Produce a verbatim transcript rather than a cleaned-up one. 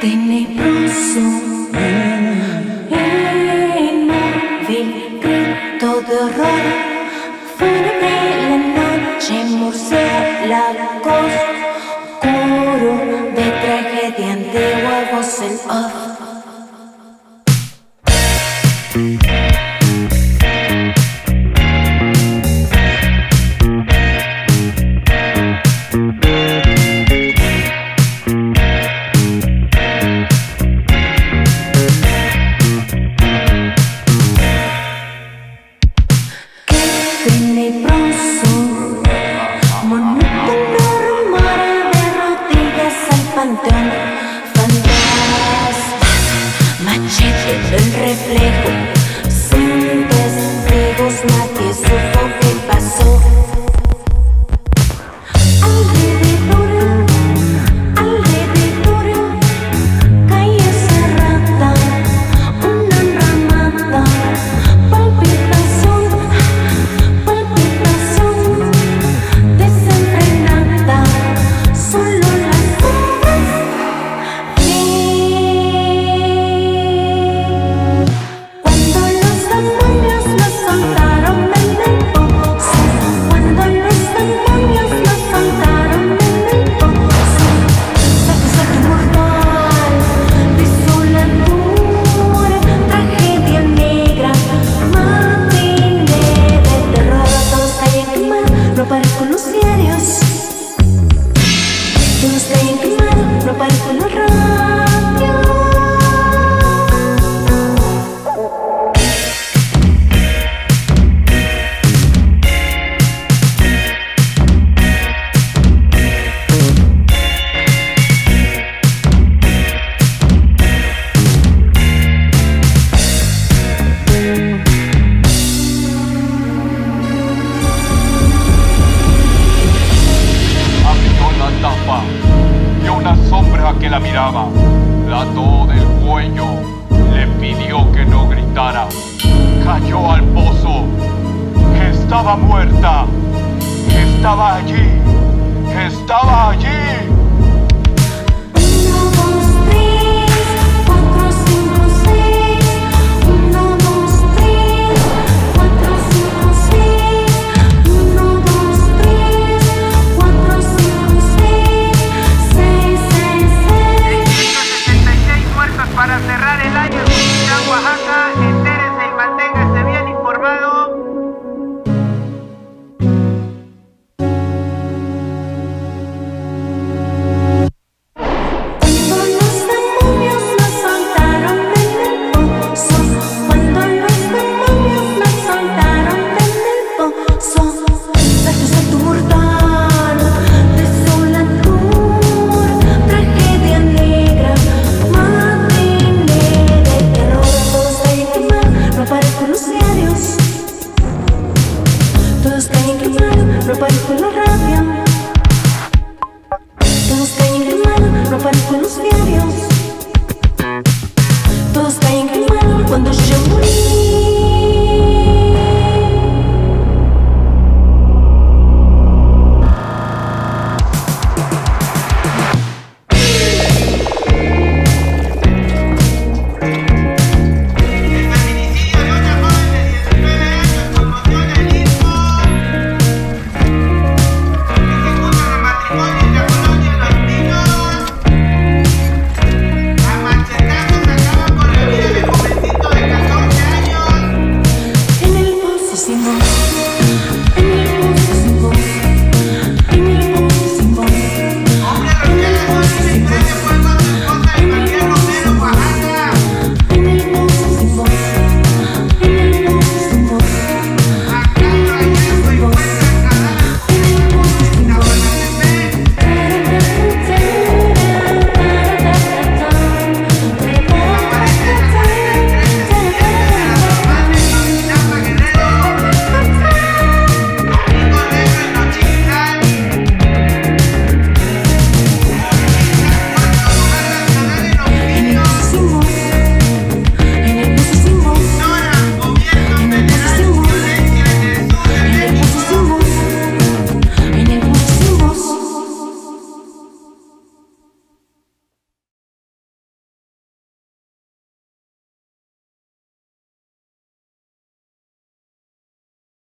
tenebroso, inmóvil, grito de horror, fuera de la noche, murciélagos, oscuro de tragedia antigua, voz en off. Parezco los rabia, todos caen en mal, no parezco los fiel.